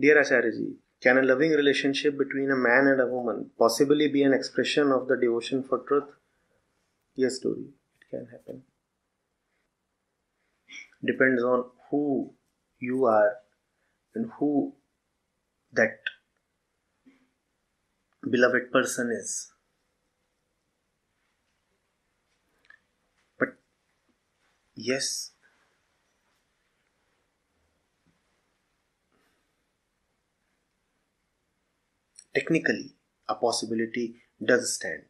Dear Acharya Ji, can a loving relationship between a man and a woman possibly be an expression of the devotion for truth? Yes, Dori, it can happen. Depends on who you are and who that beloved person is. But yes, technically, a possibility does stand.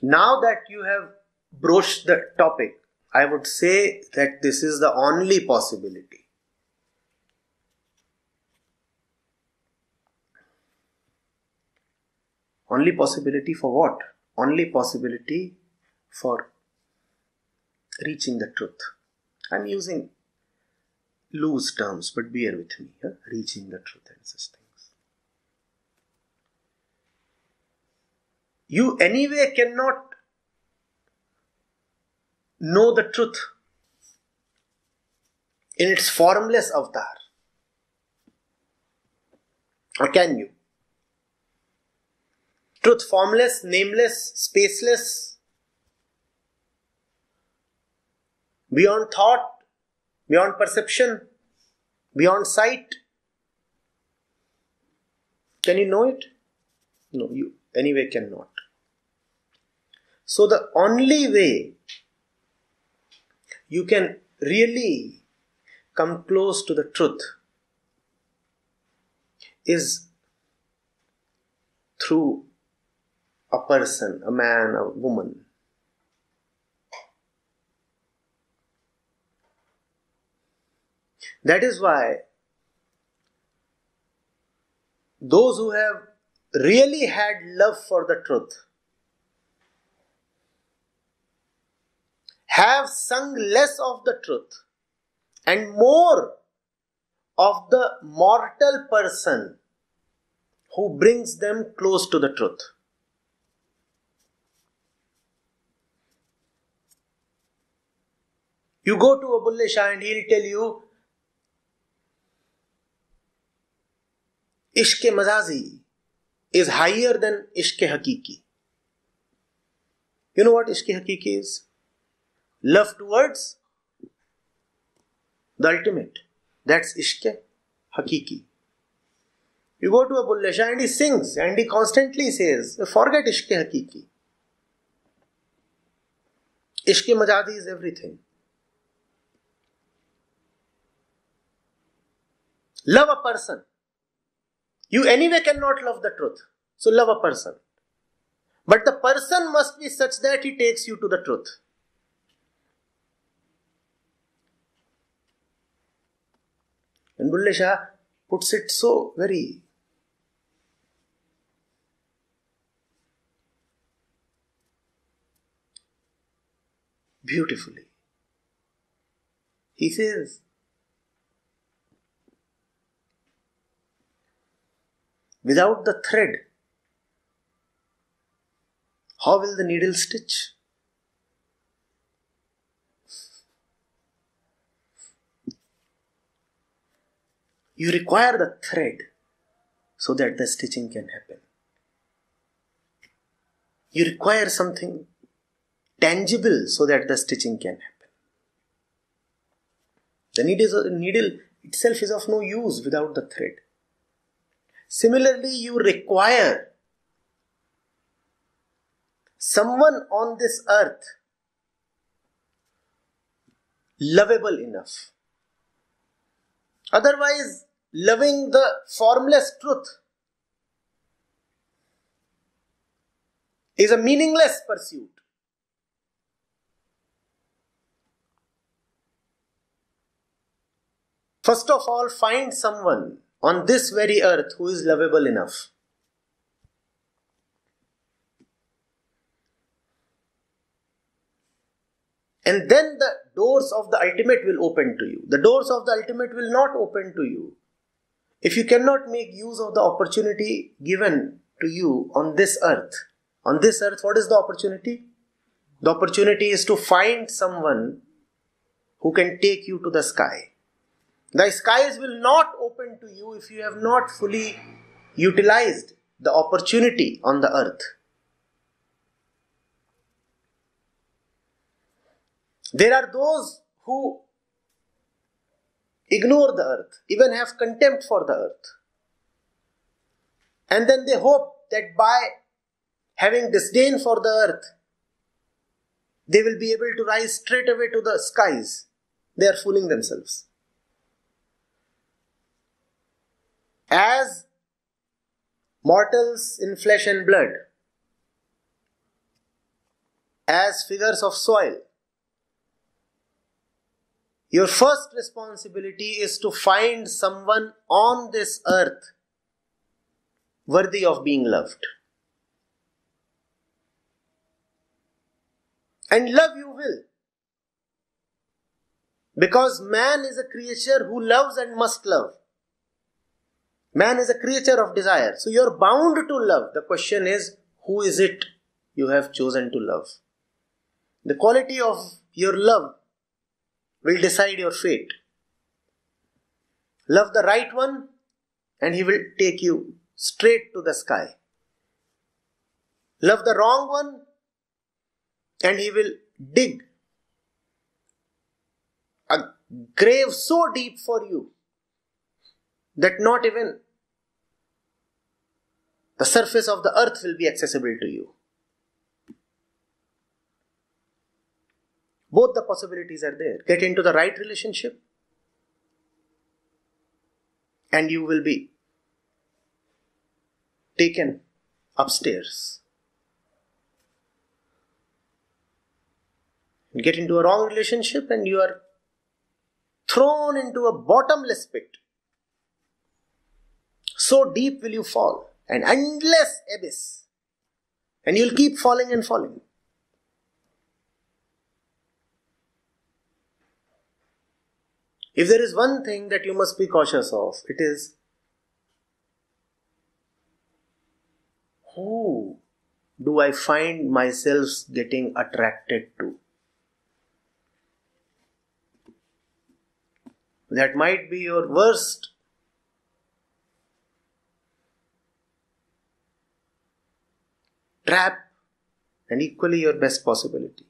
Now that you have broached the topic, I would say that this is the only possibility. Only possibility for what? Only possibility for reaching the truth. I'm using loose terms, but bear with me here. Reaching the truth and such things. You anyway cannot know the truth in its formless avatar. Or can you? Truth formless, nameless, spaceless, beyond thought, beyond perception, beyond sight. Can you know it? No, you anyway cannot. So the only way you can really come close to the truth is through a person, a man, a woman. That is why those who have really had love for the truth have sung less of the truth and more of the mortal person who brings them close to the truth. You go to a Bulleh Shah and he'll tell you, Ishq-e-Majazi is higher than Ishq-e-Haqiqi. You know what Ishq-e-Haqiqi is? Love towards the ultimate. That's Ishq-e-Haqiqi. You go to a Bulleh Shah and he sings and he constantly says, forget Ishq-e-Haqiqi. Ishq-e-Majazi is everything. Love a person. You anyway cannot love the truth. So love a person. But the person must be such that he takes you to the truth. And Bulleh Shah puts it so very beautifully. He says, without the thread, how will the needle stitch? You require the thread so that the stitching can happen. You require something tangible so that the stitching can happen. The needle itself is of no use without the thread. Similarly, you require someone on this earth lovable enough. Otherwise, loving the formless truth is a meaningless pursuit. First of all, find someone on this very earth who is lovable enough. And then the doors of the ultimate will open to you. The doors of the ultimate will not open to you if you cannot make use of the opportunity given to you on this earth. On this earth, what is the opportunity? The opportunity is to find someone who can take you to the sky. The skies will not open to you if you have not fully utilized the opportunity on the earth. There are those who ignore the earth, even have contempt for the earth. And then they hope that by having disdain for the earth, they will be able to rise straight away to the skies. They are fooling themselves. As mortals in flesh and blood, as figures of soil, your first responsibility is to find someone on this earth worthy of being loved. And love you will. Because man is a creature who loves and must love. Man is a creature of desire. So you are bound to love. The question is, who is it you have chosen to love? The quality of your love will decide your fate. Love the right one and he will take you straight to the sky. Love the wrong one and he will dig a grave so deep for you that not even the surface of the earth will be accessible to you. Both the possibilities are there. Get into the right relationship and you will be taken upstairs. Get into a wrong relationship and you are thrown into a bottomless pit. So deep will you fall, an endless abyss, and you will keep falling and falling. If there is one thing that you must be cautious of, it is who do I find myself getting attracted to? That might be your worst trap and equally your best possibility.